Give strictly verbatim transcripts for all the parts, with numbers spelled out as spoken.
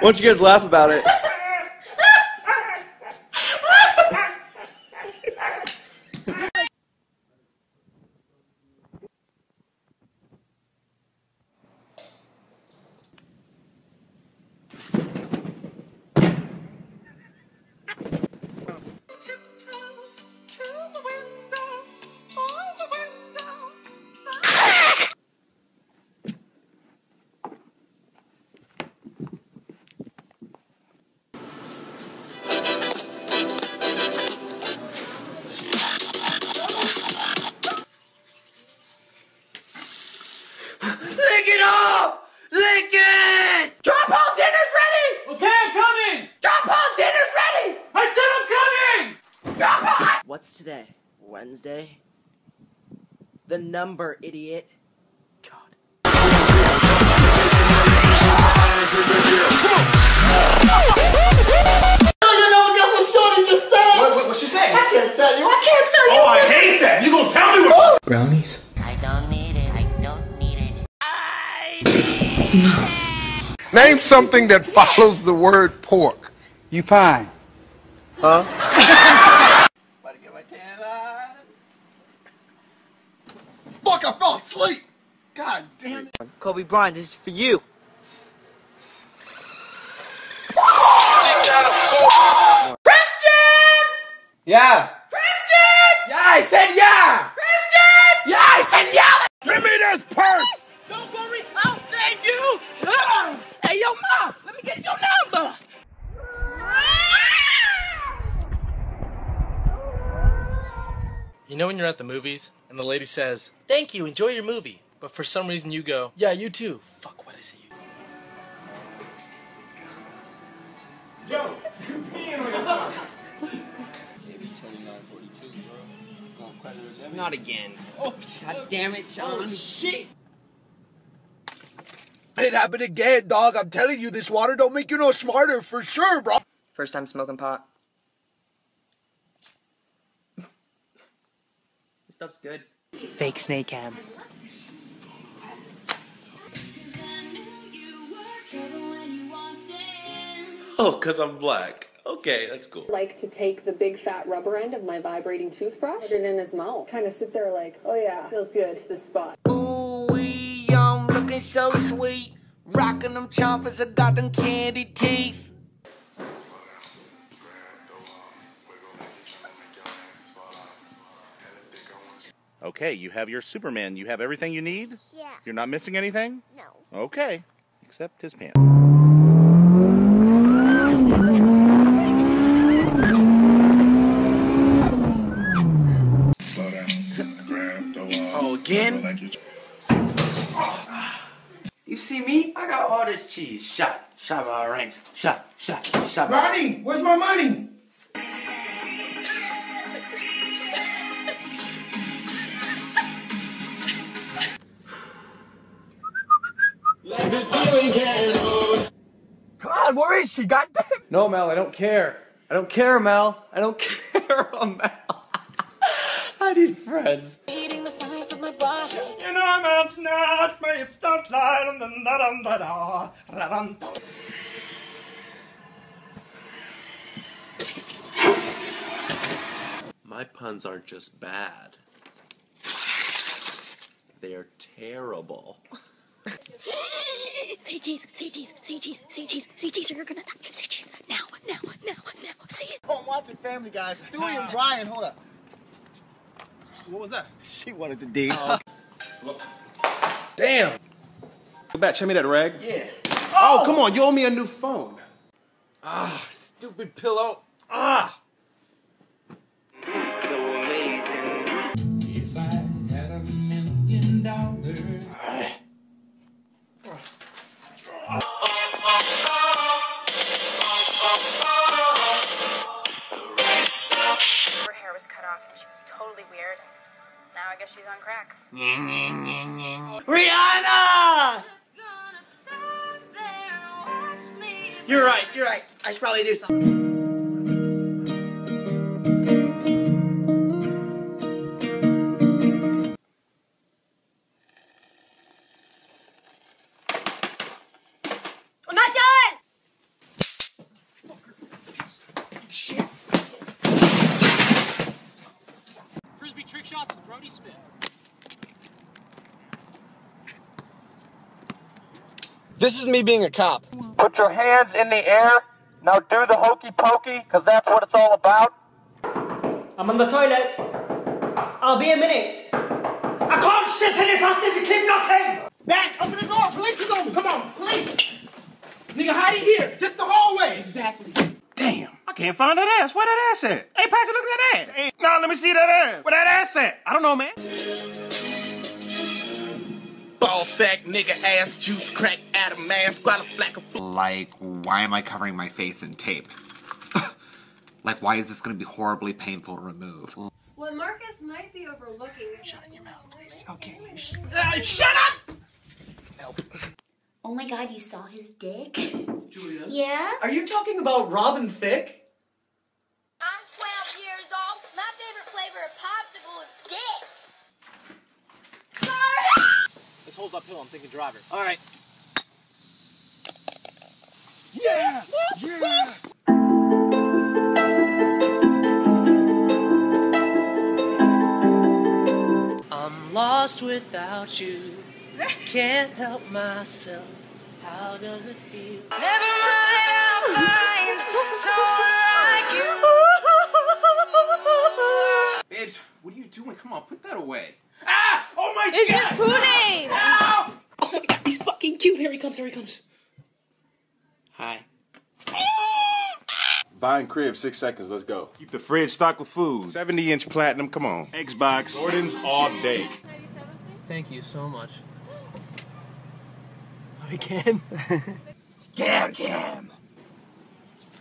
Why don't you guys laugh about it? What's today? Wednesday? The number, idiot. God. No, no, no, that's what Shorty just said! What, what, what'd she say? I can't tell you, I can't tell you! Oh, I hate that! You gonna tell me what- Brownies? I don't need it, I don't need it. I... No. Name something that follows the word pork. You pie. Huh? Fuck, I fell asleep! God damn it. Kobe Bryant, this is for you. Christian! Yeah. Christian! Yeah, I said yeah! Christian! Yeah, I said yeah! Give me this purse! Don't worry, I'll save you! Hey, yo, mom, let me get your number! You know when you're at the movies, and the lady says, "Thank you, enjoy your movie." But for some reason you go, "Yeah, you too." Fuck, what is it? Yo, you're peeing on yourself. Not again. Oh, God damn it, Sean. Oh, shit. It happened again, dog. I'm telling you, this water don't make you no smarter, for sure, bro. First time smoking pot. Stuff's good. Fake snake cam. Oh, cause I'm black. Okay, that's cool. Like to take the big fat rubber end of my vibrating toothbrush, put it in his mouth, kind of sit there like, oh yeah, feels good. This spot. Ooh wee, I'm looking so sweet, rocking them chompers, I got them candy teeth. Okay, you have your Superman. You have everything you need? Yeah. You're not missing anything? No. Okay, except his pants. Slow down. Grab the wall. Oh, again? You see me? I got all this cheese. Shot, shot by our ranks. Shot, shot, shot by our ranks. Ronnie, where's my money? Come on, where is she? God damn. No, Mel, I don't care. I don't care, Mel. I don't care, Mel. I need friends. Eating the size of my body. You know I'm out now. My hips don't lie. My puns aren't just bad. They're terrible. Say cheese, say cheese, say cheese, say cheese, say cheese, or you're gonna die. Say cheese, now, now, now, now, say it. Oh, I'm watching Family Guy. Stewie and Brian, hold up. What was that? She wanted to date. Uh -oh. Damn. Go back, show me that rag. Yeah. Oh, oh, come on, you owe me a new phone. Ah, stupid pillow. Ah. So amazing. If I had a million dollars. Now I guess she's on crack. Rihanna! You're right, you're right. I should probably do something. I'm not done! Johnson, Brody Smith. This is me being a cop. Put your hands in the air. Now do the hokey pokey, because that's what it's all about. I'm on the toilet. I'll be a minute. I can't shit in this house if you keep knocking! Matt, open the door! Police is over! Come on, police! Nigga, hide in here! Just the hallway! Exactly. Damn, I can't find that ass. Where that ass at? Hey, Patrick, look at that ass! Hey, nah, let me see that ass! Where that ass at? I don't know, man. Ball sack, nigga, ass, juice, crack, Adam, man, squad, black, like, why am I covering my face in tape? Like, why is this gonna be horribly painful to remove? Well, Marcus might be overlooking it. Shut your mouth, please. Okay. Uh, shut up! Nope. Oh my god, you saw his dick? Julia? Yeah? Are you talking about Robin Thicke? I'm twelve years old. My favorite flavor of popsicle is dick. Sorry! This holds uphill. I'm thinking driver. All right. Yeah! Yeah! Lost without you, can't help myself. How does it feel? Never mind, I'll find someone like you. Babes, what are you doing? Come on, put that away. Ah! Oh my it's god! It's just Poonie! Ow! Oh my god, he's fucking cute. Here he comes, here he comes. Hi. Buying crib, six seconds, let's go. Keep the fridge stocked with food. seventy inch platinum, come on. Xbox, Jordans all day. Thank you so much. Again? Scam cam!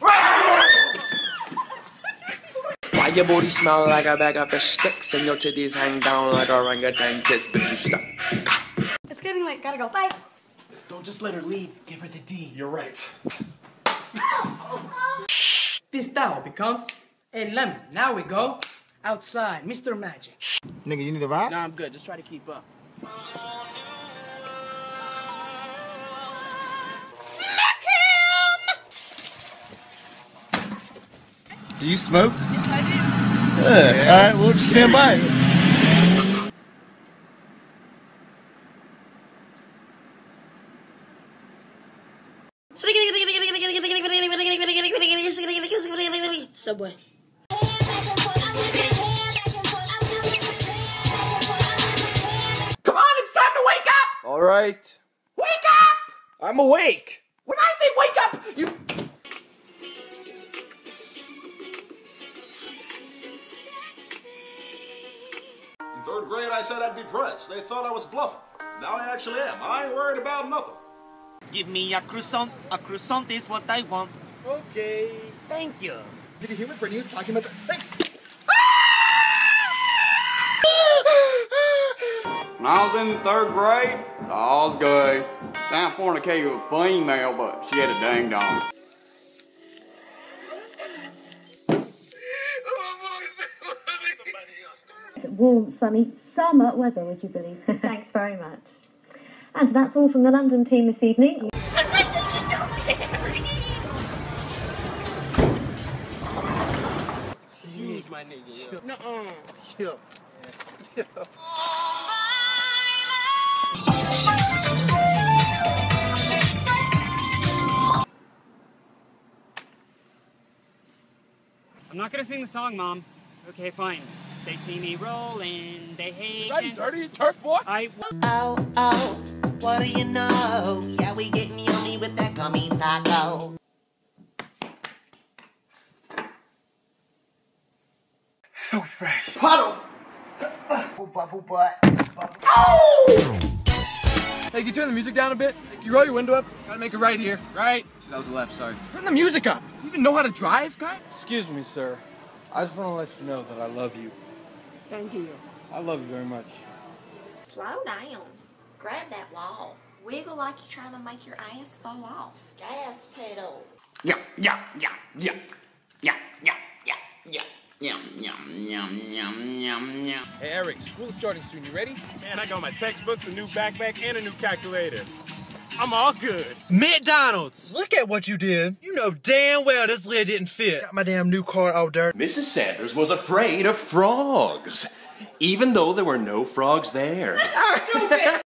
Why your booty smell like a bag of fish sticks and your titties hang down like orangutan tits, but you stuck. It's getting late, gotta go, bye. Don't just let her leave, give her the D. You're right. This towel becomes a lemon. Now we go outside, Mister Magic. Nigga, you need a ride? Nah, I'm good. Just try to keep up. Smack him! Do you smoke? Yes, I do. Yeah. Yeah. All right, we'll just stand by. Subway. Come on, it's time to wake up! Alright. Wake up! I'm awake! When I say wake up, you... In third grade, I said I'd be pressed. They thought I was bluffing. Now I actually am. I ain't worried about nothing. Give me a croissant. A croissant is what I want. Okay, thank you. Did you hear what Brittany was talking about? The when I was in third grade, I was good. Now fornicated with a female, but she had a dang dong. Warm, sunny, summer weather, would you believe? Thanks very much. And that's all from the London team this evening. My nigga, yeah. No, yeah. Yeah. I'm not gonna sing the song, Mom. Okay, fine. They see me rolling, they hate that and dirty turf boy. I oh oh, what do you know? Yeah, we getting yummy with that gummy taco. So fresh. Puddle! Oh! Hey, can you turn the music down a bit? Can you roll your window up? Gotta make it right here, right? That was the left, sorry. Turn the music up! You even know how to drive, guy? Excuse me, sir. I just want to let you know that I love you. Thank you. I love you very much. Slow down. Grab that wall. Wiggle like you're trying to make your ass fall off. Gas pedal. Yeah, yeah, yeah, yeah. Yeah, yeah, yeah, yeah. Yum, yum, yum, yum, yum, yum. Hey, Eric, school is starting soon. You ready? Man, I got my textbooks, a new backpack, and a new calculator. I'm all good. McDonald's! Look at what you did. You know damn well this lid didn't fit. Got my damn new car all dirty. Missus Sanders was afraid of frogs. even though there were no frogs there. That's stupid.